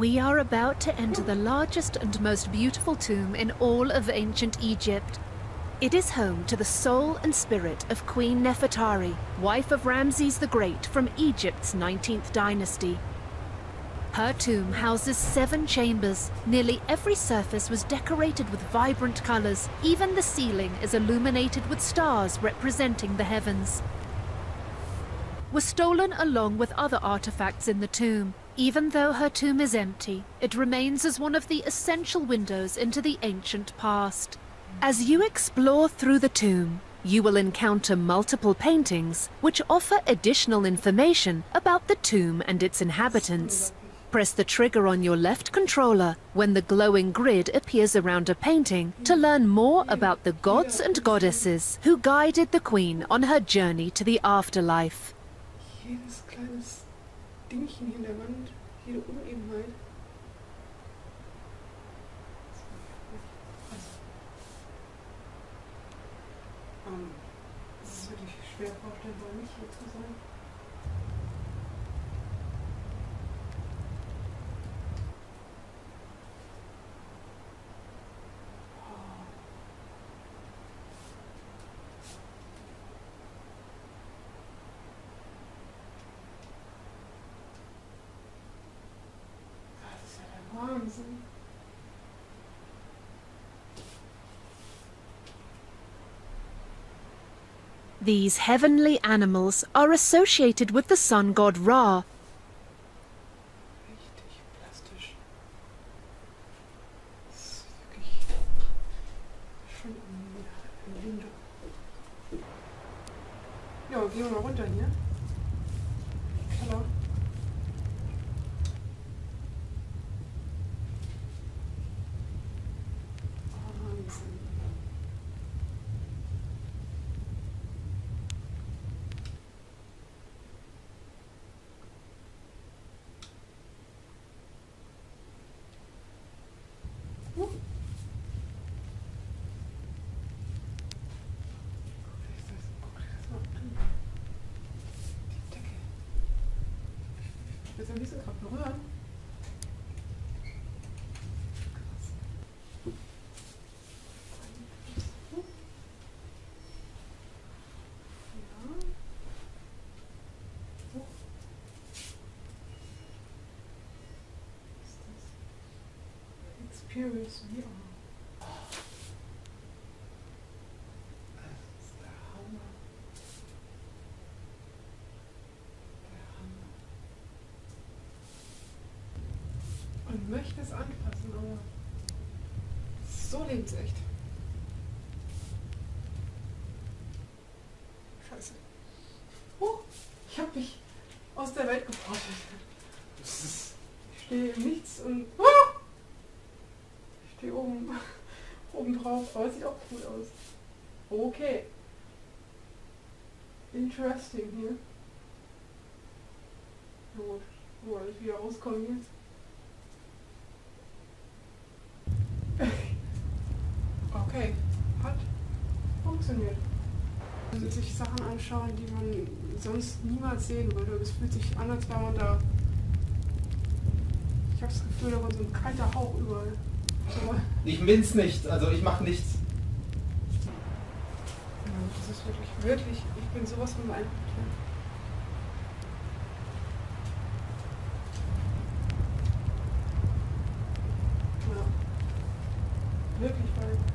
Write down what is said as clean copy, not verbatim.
We are about to enter the largest and most beautiful tomb in all of ancient Egypt. It is home to the soul and spirit of Queen Nefertari, wife of Ramses the Great from Egypt's 19th dynasty. Her tomb houses 7 chambers. Nearly every surface was decorated with vibrant colors. Even the ceiling is illuminated with stars representing the heavens. Were stolen along with other artifacts in the tomb. Even though her tomb is empty, it remains as one of the essential windows into the ancient past. As you explore through the tomb, you will encounter multiple paintings which offer additional information about the tomb and its inhabitants. Press the trigger on your left controller when the glowing grid appears around a painting to learn more about the gods and goddesses who guided the queen on her journey to the afterlife. These heavenly animals are associated with the sun god Ra. Experience. Ich möchte es anfassen, aber so lebensecht. Scheiße. Oh, ich habe mich aus der Welt gebracht. Ich stehe im Nichts und ich stehe oben drauf, aber es sieht auch cool aus. Okay. Interesting hier. Gut, wo soll ich wieder rauskommen jetzt? Okay, hat funktioniert. Also sich Sachen anschauen, die man sonst niemals sehen würde. Es fühlt sich an, als wäre man da. Ich habe das Gefühl, da war so ein kalter Hauch überall. Ich bin's nicht, also ich mache nichts. Ja, das ist wirklich, ich bin sowas von beeindruckt. Wirklich, weil